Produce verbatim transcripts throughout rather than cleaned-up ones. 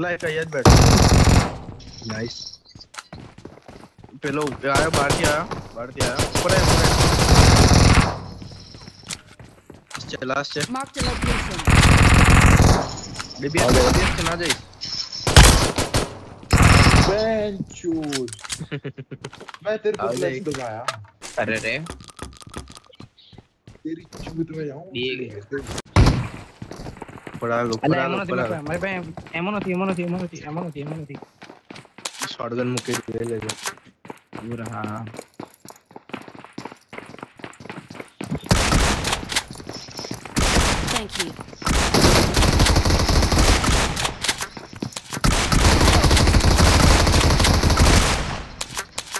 चला एक आयत बैठ। नाइस। पहले आया बाहर क्या आया बाहर क्या आया ऊपर है ऊपर है। चल लास्ट है। मार्क चला प्लेस। बेबी आ गया बेबी चला जाए। बेंचूज। मैं तेरे को प्लेस दबाया। अरे रे। तेरी चूत में जाऊँ। पड़ा लो पड़ा लो पड़ा लो हमारे पे एमो नहीं एमो नहीं एमो नहीं एमो नहीं एमो नहीं शॉटगन मुके ले ले वो रहा थैंक यू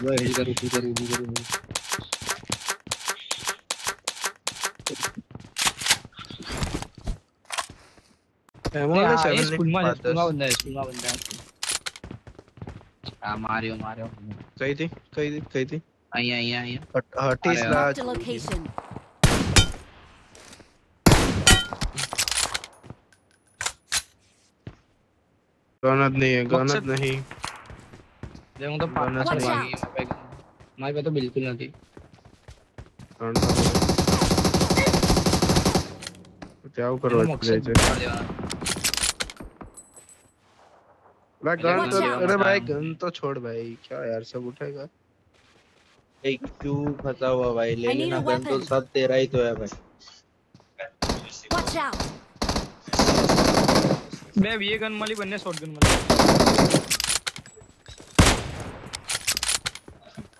वो हिल कर हिल कर हिल कर एमोले सेवन स्कूल में पूरा बंदा है पूरा बंदा है। आ मारियो मारियो कहीं थी कहीं थी कहीं थी आई आई आई हटीस ला गनत नहीं है गनत नहीं देखो तो पार्टनर नहीं माय पे तो बिल्कुल नहीं क्या करो जाए भाई गन तो अरे भाई गन तो छोड़ भाई क्या यार सब उठाएगा एक क्यों फंसा हुआ भाई ले लेना गन तो सब तेरा ही तो है भाई। मैं ये गन वाली बनने शॉटगन वाली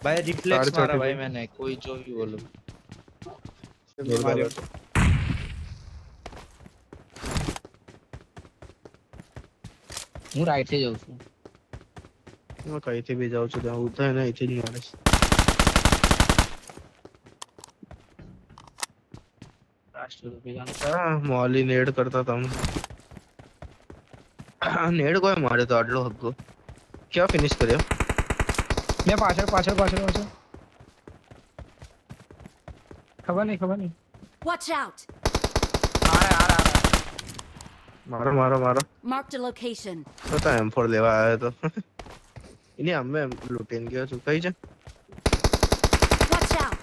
भाई रिफ्लेक्स मारा भाई मैंने कोई जो भी बोलो હું રાઈટ થી જાઉં છું હું કઈ થી ભી જાઉં છું તો હું થાય ને અહીંથી જ મારે રાષ્ટ્ર રૂપે જાણતા મોલી નેડ કરતા તા હું નેડ કોઈ મારે તો આટલો હગો ક્યાં ફિનિશ કર્યો મે પાછળ પાછળ પાછળ પાછળ ખબર નહી ખબર નહી વોચ આઉટ આરે આરે मारो मारो मारो मार्क द लोकेशन पता है एम फोर लेवा आया तो इने हमें लूटन गया तो कहीं जा वॉच आउट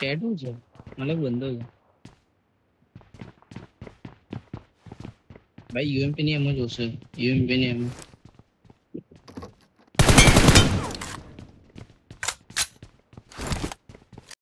टेडू जो मतलब बंदो है भाई यूएमपी नहीं है मुझे यूएमपी नहीं है